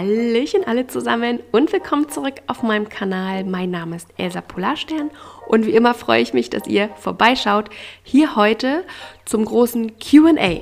Hallöchen alle zusammen und willkommen zurück auf meinem Kanal. Mein Name ist Elsa Polarstern und wie immer freue ich mich, dass ihr vorbeischaut, hier heute zum großen Q&A.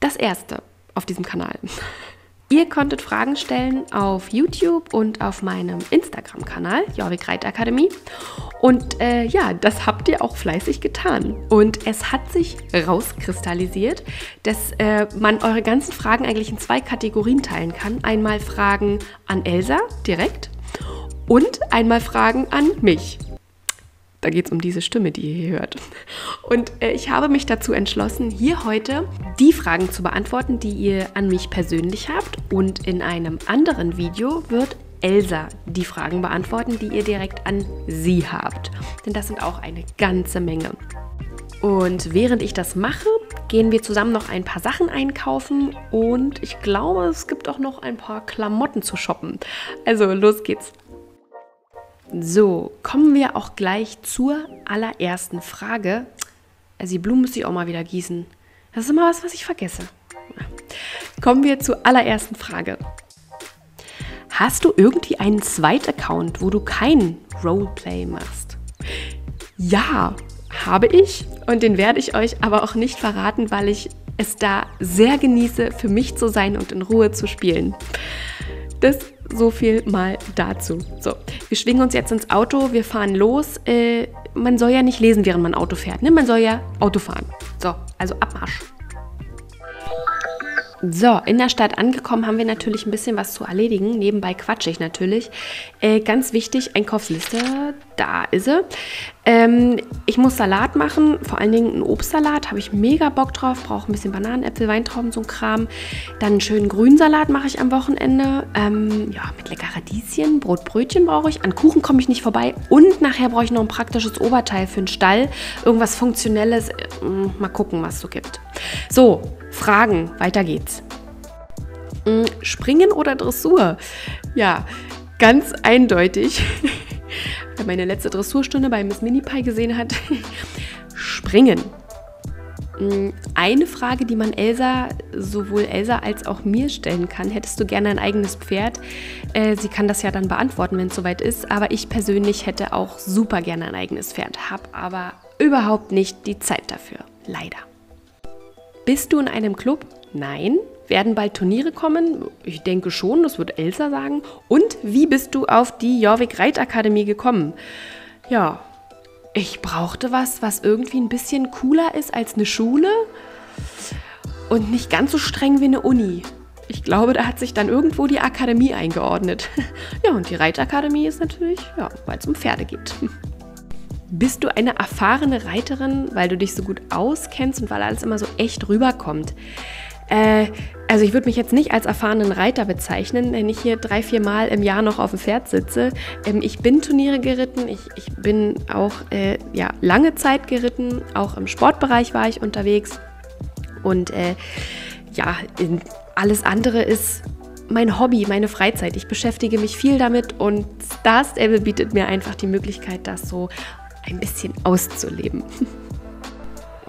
Das erste auf diesem Kanal. Ihr konntet Fragen stellen auf YouTube und auf meinem Instagram-Kanal, Jorvik Reitakademie. Und das habt ihr auch fleißig getan. Und es hat sich rauskristallisiert, dass man eure ganzen Fragen eigentlich in zwei Kategorien teilen kann. Einmal Fragen an Elsa direkt und einmal Fragen an mich. Da geht es um diese Stimme, die ihr hier hört. Und ich habe mich dazu entschlossen, hier heute die Fragen zu beantworten, die ihr an mich persönlich habt. Und in einem anderen Video wird Elsa die Fragen beantworten, die ihr direkt an sie habt. Denn das sind auch eine ganze Menge. Und während ich das mache, gehen wir zusammen noch ein paar Sachen einkaufen. Und ich glaube, es gibt auch noch ein paar Klamotten zu shoppen. Also los geht's. So, kommen wir auch gleich zur allerersten Frage. Also die Blumen müsste ich auch mal wieder gießen. Das ist immer was, was ich vergesse. Kommen wir zur allerersten Frage. Hast du irgendwie einen Zweitaccount, wo du kein Roleplay machst? Ja, habe ich. Und den werde ich euch aber auch nicht verraten, weil ich es da sehr genieße, für mich zu sein und in Ruhe zu spielen. Das so viel mal dazu. So, wir schwingen uns jetzt ins Auto, wir fahren los. Man soll ja nicht lesen, während man Auto fährt, ne? Man soll ja Auto fahren. So, also Abmarsch. So, in der Stadt angekommen haben wir natürlich ein bisschen was zu erledigen. Nebenbei quatsche ich natürlich. Ganz wichtig, Einkaufsliste, da ist sie. Ich muss Salat machen, vor allen Dingen einen Obstsalat, habe ich mega Bock drauf. Brauche ein bisschen Bananen, Äpfel, Weintrauben, so ein Kram. Dann einen schönen Grünsalat mache ich am Wochenende. Mit lecker Radieschen, Brotbrötchen brauche ich. An Kuchen komme ich nicht vorbei. Und nachher brauche ich noch ein praktisches Oberteil für den Stall. Irgendwas Funktionelles. Mal gucken, was es so gibt. So, Fragen, weiter geht's. Springen oder Dressur? Ja, ganz eindeutig. Wer meine letzte Dressurstunde bei Miss Mini Pie gesehen hat, Springen. Eine Frage, die man Elsa, sowohl Elsa als auch mir stellen kann. Hättest du gerne ein eigenes Pferd? Sie kann das ja dann beantworten, wenn es soweit ist. Aber ich persönlich hätte auch super gerne ein eigenes Pferd. Habe aber überhaupt nicht die Zeit dafür. Leider. Bist du in einem Club? Nein. Werden bald Turniere kommen? Ich denke schon, das wird Elsa sagen. Und wie bist du auf die Jorvik Reitakademie gekommen? Ja, ich brauchte was irgendwie ein bisschen cooler ist als eine Schule und nicht ganz so streng wie eine Uni. Ich glaube, da hat sich dann irgendwo die Akademie eingeordnet. Ja, und die Reitakademie ist natürlich, ja, weil es um Pferde geht. Bist du eine erfahrene Reiterin, weil du dich so gut auskennst und weil alles immer so echt rüberkommt? Also ich würde mich jetzt nicht als erfahrenen Reiter bezeichnen, wenn ich hier 3-4 Mal im Jahr noch auf dem Pferd sitze. Ich bin Turniere geritten, ich bin auch lange Zeit geritten, auch im Sportbereich war ich unterwegs. Und alles andere ist mein Hobby, meine Freizeit. Ich beschäftige mich viel damit und Star Stable bietet mir einfach die Möglichkeit, das so ein bisschen auszuleben.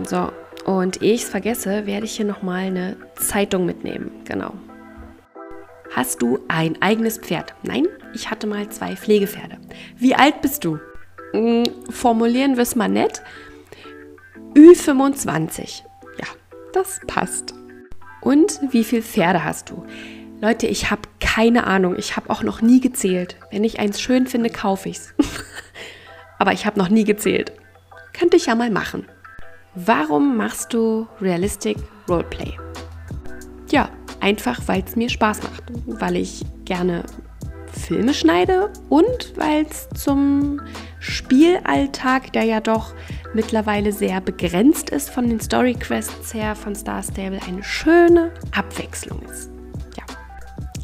So, und ehe ich es vergesse, werde ich hier nochmal eine Zeitung mitnehmen. Genau. Hast du ein eigenes Pferd? Nein, ich hatte mal 2 Pflegepferde. Wie alt bist du? Formulieren wir es mal nett. Ü25. Ja, das passt. Und wie viele Pferde hast du? Leute, ich habe keine Ahnung. Ich habe auch noch nie gezählt. Wenn ich eins schön finde, kaufe ich es. Aber ich habe noch nie gezählt. Könnte ich ja mal machen. Warum machst du Realistic Roleplay? Ja, einfach, weil es mir Spaß macht. Weil ich gerne Filme schneide und weil es zum Spielalltag, der ja doch mittlerweile sehr begrenzt ist von den Storyquests her, von Star Stable, eine schöne Abwechslung ist.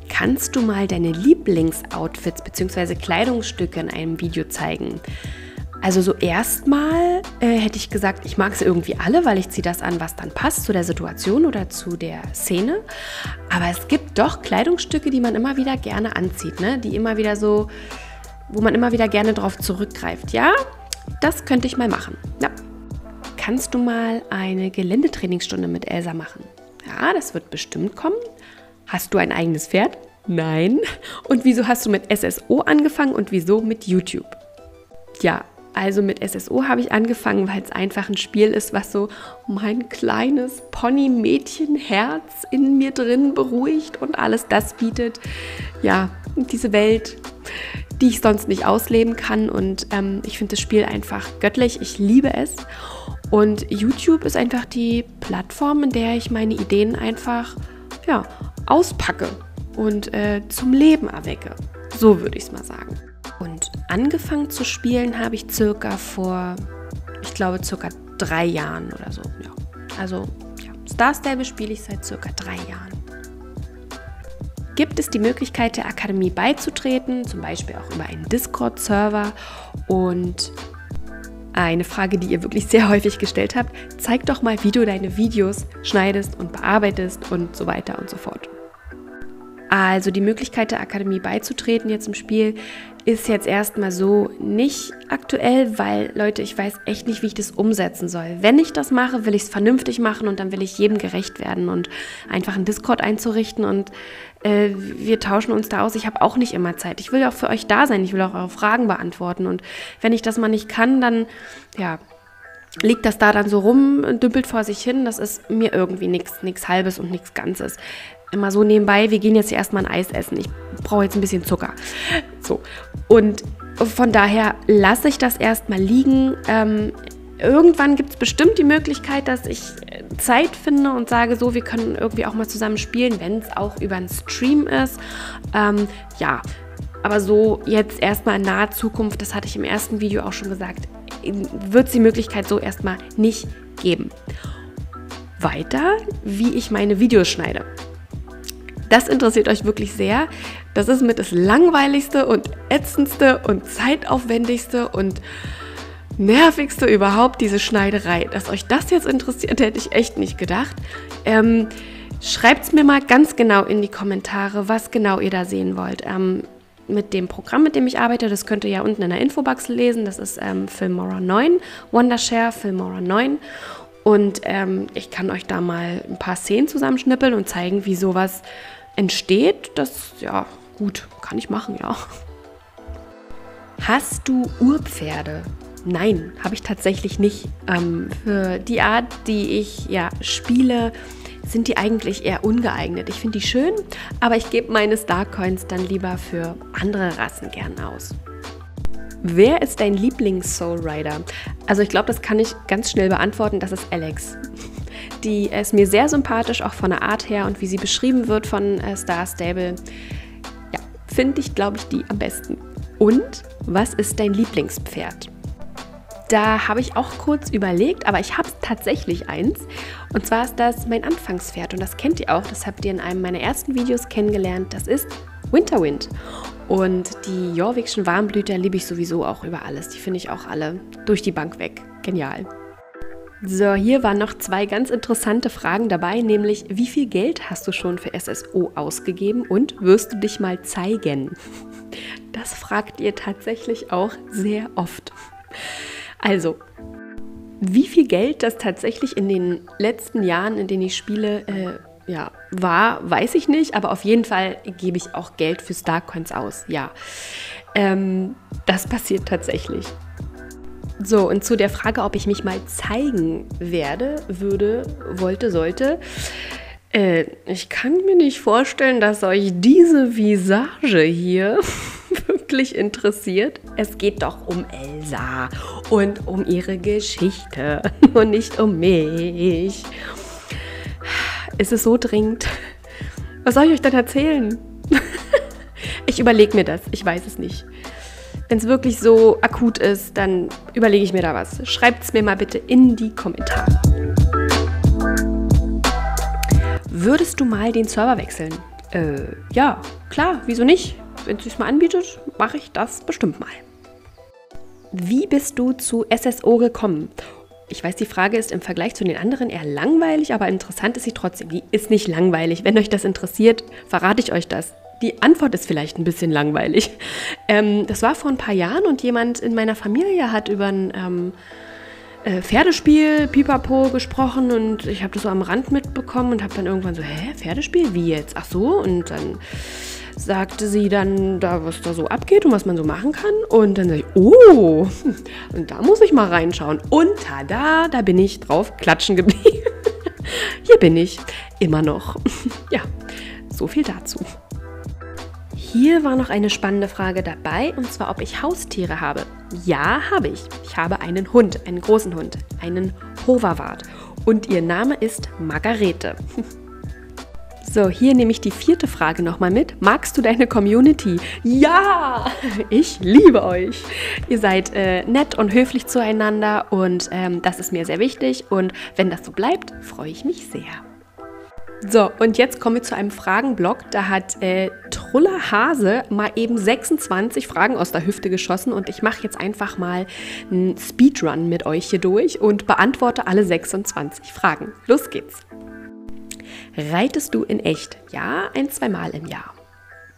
Kannst du mal deine Lieblingsoutfits bzw. Kleidungsstücke in einem Video zeigen? Also so erstmal hätte ich gesagt, ich mag es irgendwie alle, weil ich ziehe das an, was dann passt zu der Situation oder zu der Szene. Aber es gibt doch Kleidungsstücke, die man immer wieder gerne anzieht, ne? Die immer wieder so, wo man immer wieder gerne drauf zurückgreift. Ja, das könnte ich mal machen. Ja. Kannst du mal eine Geländetrainingsstunde mit Elsa machen? Ja, das wird bestimmt kommen. Hast du ein eigenes Pferd? Nein. Und wieso hast du mit SSO angefangen und wieso mit YouTube? Ja, also mit SSO habe ich angefangen, weil es einfach ein Spiel ist, was so mein kleines Pony-Mädchen-Herz in mir drin beruhigt und alles das bietet. Ja, diese Welt, die ich sonst nicht ausleben kann, und ich finde das Spiel einfach göttlich, ich liebe es. Und YouTube ist einfach die Plattform, in der ich meine Ideen einfach ja, auspacke und zum Leben erwecke. So würde ich es mal sagen. Und angefangen zu spielen habe ich circa vor, ich glaube, circa 3 Jahren oder so. Ja. Also ja, Star Stable spiele ich seit circa 3 Jahren. Gibt es die Möglichkeit, der Akademie beizutreten, zum Beispiel auch über einen Discord-Server? Und eine Frage, die ihr wirklich sehr häufig gestellt habt: Zeig doch mal, wie du deine Videos schneidest und bearbeitest und so weiter und so fort. Also die Möglichkeit, der Akademie beizutreten jetzt im Spiel, ist jetzt erstmal so nicht aktuell, weil, Leute, ich weiß echt nicht, wie ich das umsetzen soll. Wenn ich das mache, will ich es vernünftig machen und dann will ich jedem gerecht werden und einfach einen Discord einzurichten und wir tauschen uns da aus. Ich habe auch nicht immer Zeit. Ich will auch für euch da sein, ich will auch eure Fragen beantworten, und wenn ich das mal nicht kann, dann, ja, liegt das da dann so rum, dümpelt vor sich hin. Das ist mir irgendwie nichts Halbes und nichts Ganzes. Immer so nebenbei, wir gehen jetzt hier erstmal ein Eis essen. Ich brauche jetzt ein bisschen Zucker. So. Und von daher lasse ich das erstmal liegen. Irgendwann gibt es bestimmt die Möglichkeit, dass ich Zeit finde und sage, so, wir können irgendwie auch mal zusammen spielen, wenn es auch über einen Stream ist. Ja, aber so jetzt erstmal in naher Zukunft, das hatte ich im ersten Video auch schon gesagt, wird es die Möglichkeit so erstmal nicht geben. Weiter, wie ich meine Videos schneide. Das interessiert euch wirklich sehr. Das ist mit das langweiligste und ätzendste und zeitaufwendigste und nervigste überhaupt, diese Schneiderei. Dass euch das jetzt interessiert, hätte ich echt nicht gedacht. Schreibt es mir mal ganz genau in die Kommentare, was genau ihr da sehen wollt. Mit dem Programm, mit dem ich arbeite, das könnt ihr ja unten in der Infobox lesen. Das ist Filmora9, Wondershare Filmora9. Und ich kann euch da mal ein paar Szenen zusammenschnippeln und zeigen, wie sowas entsteht. Das, ja, gut, kann ich machen, ja. Hast du Urpferde? Nein, habe ich tatsächlich nicht. Für die Art, die ich ja spiele, sind die eigentlich eher ungeeignet. Ich finde die schön, aber ich gebe meine Starcoins dann lieber für andere Rassen gern aus. Wer ist dein Lieblings-Soul-Rider? Also ich glaube, das kann ich ganz schnell beantworten, das ist Alex. Die ist mir sehr sympathisch, auch von der Art her und wie sie beschrieben wird von Star Stable. Ja, finde ich, glaube ich, die am besten. Und was ist dein Lieblingspferd? Da habe ich auch kurz überlegt, aber ich habe tatsächlich eins. Und zwar ist das mein Anfangspferd, und das kennt ihr auch, das habt ihr in einem meiner ersten Videos kennengelernt. Das ist Winterwind. Und die Jorvikschen Warmblüter liebe ich sowieso auch über alles. Die finde ich auch alle durch die Bank weg. Genial. So, hier waren noch 2 ganz interessante Fragen dabei, nämlich: Wie viel Geld hast du schon für SSO ausgegeben und wirst du dich mal zeigen? Das fragt ihr tatsächlich auch sehr oft. Also, wie viel Geld das tatsächlich in den letzten Jahren, in denen ich spiele, ja, war, weiß ich nicht, aber auf jeden Fall gebe ich auch Geld für Starcoins aus, ja. Das passiert tatsächlich. So, und zu der Frage, ob ich mich mal zeigen wollte, sollte. Ich kann mir nicht vorstellen, dass euch diese Visage hier wirklich interessiert. Es geht doch um Elsa und um ihre Geschichte und nicht um mich. Ist es so dringend? Was soll ich euch dann erzählen? Ich überlege mir das, ich weiß es nicht. Wenn es wirklich so akut ist, dann überlege ich mir da was. Schreibt es mir mal bitte in die Kommentare. Würdest du mal den Server wechseln? Ja, klar, wieso nicht? Wenn es sich mal anbietet, mache ich das bestimmt mal. Wie bist du zu SSO gekommen? Ich weiß, die Frage ist im Vergleich zu den anderen eher langweilig, aber interessant ist sie trotzdem. Die ist nicht langweilig. Wenn euch das interessiert, verrate ich euch das. Die Antwort ist vielleicht ein bisschen langweilig. Das war vor ein paar Jahren, und jemand in meiner Familie hat über ein Pferdespiel, Pipapo, gesprochen, und ich habe das so am Rand mitbekommen und habe dann irgendwann so, hä, Pferdespiel? Wie jetzt? Ach so, und dann sagte sie dann, da, was da so abgeht und was man so machen kann. Und dann sage ich, oh, und da muss ich mal reinschauen. Und tada, da bin ich drauf klatschen geblieben. Hier bin ich immer noch. Ja, so viel dazu. Hier war noch eine spannende Frage dabei, und zwar, ob ich Haustiere habe. Ja, habe ich. Ich habe einen Hund, einen großen Hund, einen Hovawart. Und ihr Name ist Margarete. So, hier nehme ich die vierte Frage nochmal mit. Magst du deine Community? Ja, ich liebe euch. Ihr seid nett und höflich zueinander und das ist mir sehr wichtig. Und wenn das so bleibt, freue ich mich sehr. So, und jetzt kommen wir zu einem Fragenblock. Da hat Trulla Hase mal eben 26 Fragen aus der Hüfte geschossen und ich mache jetzt einfach mal einen Speedrun mit euch hier durch und beantworte alle 26 Fragen. Los geht's. Reitest du in echt? Ja, ein-, zweimal im Jahr.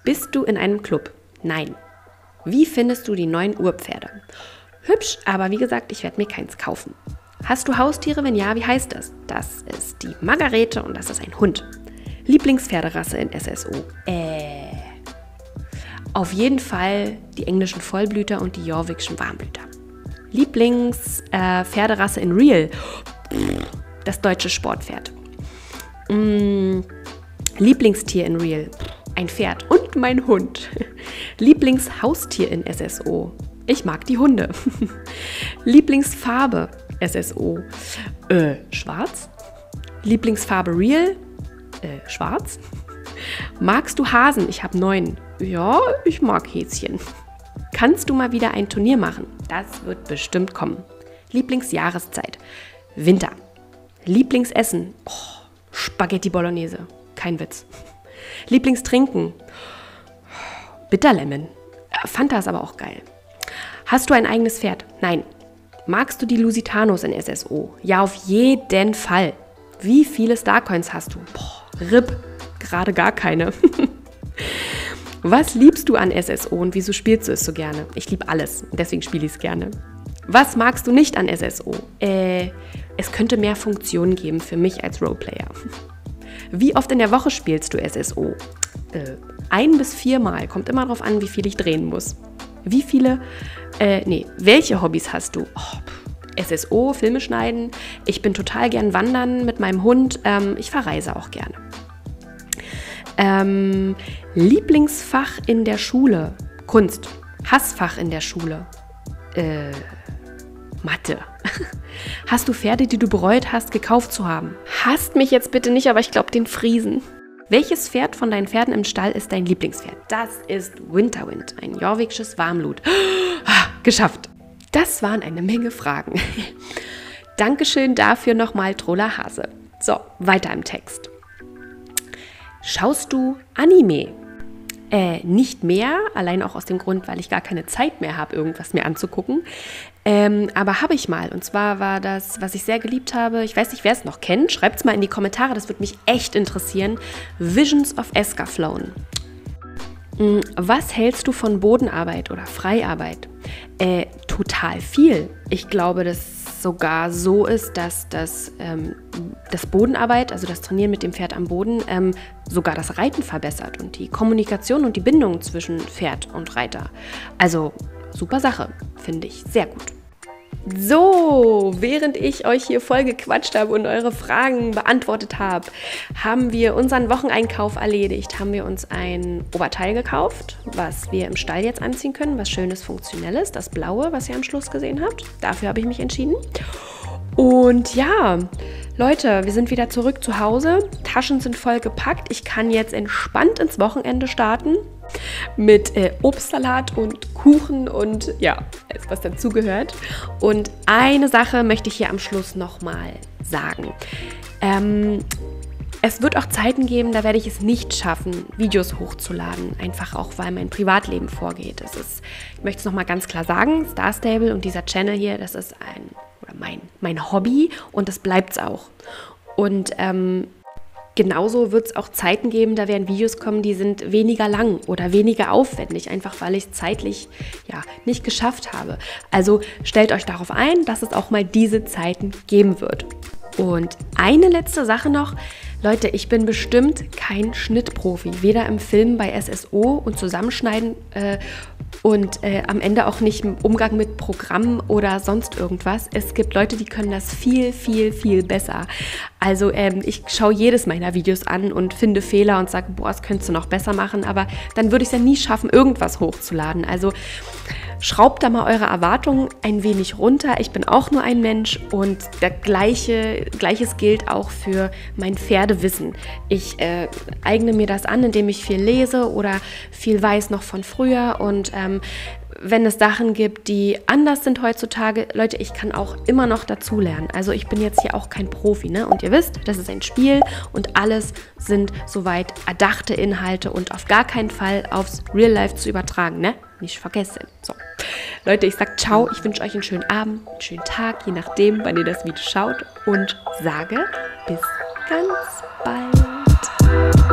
Bist du in einem Club? Nein. Wie findest du die neuen Urpferde? Hübsch, aber wie gesagt, ich werde mir keins kaufen. Hast du Haustiere? Wenn ja, wie heißt das? Das ist die Margarete und das ist ein Hund. Lieblingspferderasse in SSO? Auf jeden Fall die englischen Vollblüter und die jorvikschen Warmblüter. Lieblingspferderasse in Real? Das deutsche Sportpferd. Lieblingstier in Real? Ein Pferd und mein Hund. Lieblingshaustier in SSO? Ich mag die Hunde. Lieblingsfarbe? SSO. Schwarz. Lieblingsfarbe Real? Schwarz. Magst du Hasen? Ich habe 9. Ja, ich mag Häschen. Kannst du mal wieder ein Turnier machen? Das wird bestimmt kommen. Lieblingsjahreszeit? Winter. Lieblingsessen? Oh, Spaghetti Bolognese. Kein Witz. Lieblingstrinken? Bitterlemon. Fanta ist aber auch geil. Hast du ein eigenes Pferd? Nein. Magst du die Lusitanos in SSO? Ja, auf jeden Fall. Wie viele Starcoins hast du? Boah, RIP, gerade gar keine. Was liebst du an SSO und wieso spielst du es so gerne? Ich liebe alles, deswegen spiele ich es gerne. Was magst du nicht an SSO? Es könnte mehr Funktionen geben für mich als Roleplayer. Wie oft in der Woche spielst du SSO? 1 bis 4 Mal, kommt immer darauf an, wie viel ich drehen muss. Welche Hobbys hast du? SSO, Filme schneiden. Ich bin total gern wandern mit meinem Hund. Ich verreise auch gerne. Lieblingsfach in der Schule? Kunst. Hassfach in der Schule? Mathe. Hast du Pferde, die du bereut hast, gekauft zu haben? Hasst mich jetzt bitte nicht, aber ich glaube den Friesen. Welches Pferd von deinen Pferden im Stall ist dein Lieblingspferd? Das ist Winterwind, ein jorvikisches Warmblut. Geschafft! Das waren eine Menge Fragen. Dankeschön dafür nochmal, Trulla Hase. So, weiter im Text. Schaust du Anime? Nicht mehr, allein auch aus dem Grund, weil ich gar keine Zeit mehr habe, irgendwas mir anzugucken. Aber habe ich mal. Und zwar war das, was ich sehr geliebt habe, ich weiß nicht, wer es noch kennt, schreibt es mal in die Kommentare, das würde mich echt interessieren. Visions of Escaflown. Was hältst du von Bodenarbeit oder Freiarbeit? Total viel. Ich glaube, dass sogar so ist, dass das Bodenarbeit, also das Trainieren mit dem Pferd am Boden, sogar das Reiten verbessert und die Kommunikation und die Bindung zwischen Pferd und Reiter. Also super Sache, finde ich sehr gut. So, während ich euch hier voll gequatscht habe und eure Fragen beantwortet habe, haben wir unseren Wocheneinkauf erledigt, haben wir uns ein Oberteil gekauft, was wir im Stall jetzt anziehen können, was schönes, funktionelles, das blaue, was ihr am Schluss gesehen habt, dafür habe ich mich entschieden. Und ja, Leute, wir sind wieder zurück zu Hause, Taschen sind voll gepackt, ich kann jetzt entspannt ins Wochenende starten mit Obstsalat und Kuchen und ja, alles was dazugehört. Und eine Sache möchte ich hier am Schluss nochmal sagen. Es wird auch Zeiten geben, da werde ich es nicht schaffen, Videos hochzuladen. Einfach auch, weil mein Privatleben vorgeht. Es ist, ich möchte es nochmal ganz klar sagen, Star Stable und dieser Channel hier, das ist mein Hobby und das bleibt es auch. Und genauso wird es auch Zeiten geben, da werden Videos kommen, die sind weniger lang oder weniger aufwendig, einfach weil ich es zeitlich nicht geschafft habe. Also stellt euch darauf ein, dass es auch mal diese Zeiten geben wird. Und eine letzte Sache noch. Leute, ich bin bestimmt kein Schnittprofi, weder im Film bei SSO und Zusammenschneiden und am Ende auch nicht im Umgang mit Programmen oder sonst irgendwas. Es gibt Leute, die können das viel, viel, viel besser. Also ich schaue jedes meiner Videos an und finde Fehler und sage, boah, das könntest du noch besser machen, aber dann würde ich es ja nie schaffen, irgendwas hochzuladen. Also schraubt da mal eure Erwartungen ein wenig runter. Ich bin auch nur ein Mensch und Gleiches gilt auch für mein Pferdewissen. Ich eigne mir das an, indem ich viel lese oder viel weiß noch von früher. Und wenn es Sachen gibt, die anders sind heutzutage, Leute, ich kann auch immer noch dazulernen. Also ich bin jetzt hier auch kein Profi, ne? Und ihr wisst, das ist ein Spiel und alles sind soweit erdachte Inhalte und auf gar keinen Fall aufs Real Life zu übertragen, ne? Nicht vergessen. So. Leute, ich sag ciao, ich wünsche euch einen schönen Abend, einen schönen Tag, je nachdem, wann ihr das Video schaut, und sage bis ganz bald.